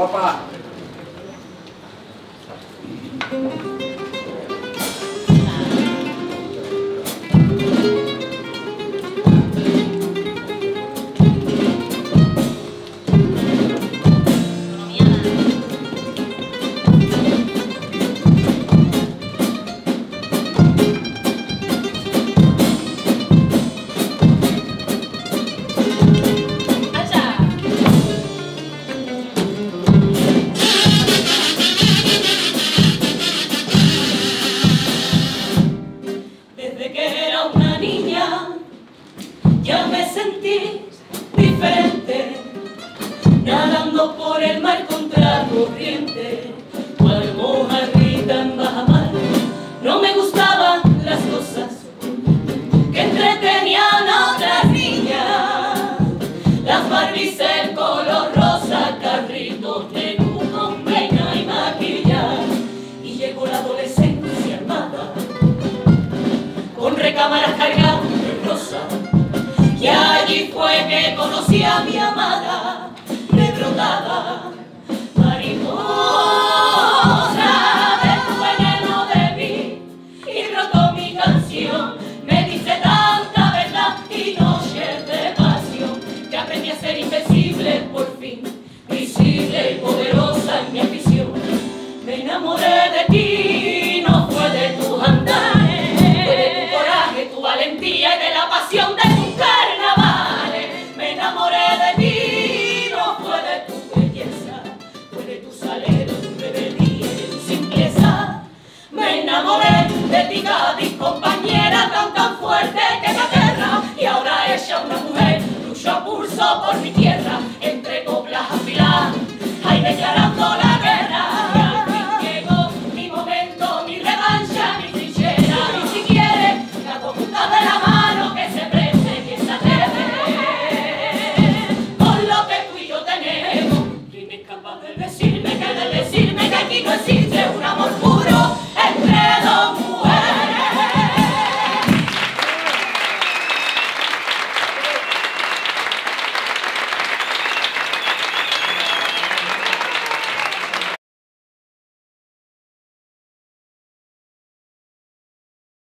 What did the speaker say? guapa. Por el mar contra corriente, cual mojarrita en baja mar, no me gustaban las cosas que entretenían a otras niñas. Las Barbies, el color rosa, carritos de luz con peina y maquillaje. Y llegó la adolescencia armada, con recámaras cargadas de rosa, y allí fue que conocí a mi amada. Mariposa del veneno de mí y roto mi canción. Me dice tanta verdad y noches de pasión, que aprendí a ser invencible por fin, visible y poderosa en mi afición. Me enamoré de ti, no fue de tus andares, fue de tu coraje, tu valentía y de la pasión de tus carnavales. Me enamoré de ti, de ti, Cádiz, compañera tan fuerte que me aterra, y ahora ella, una mujer, luchó a pulso por mi tierra.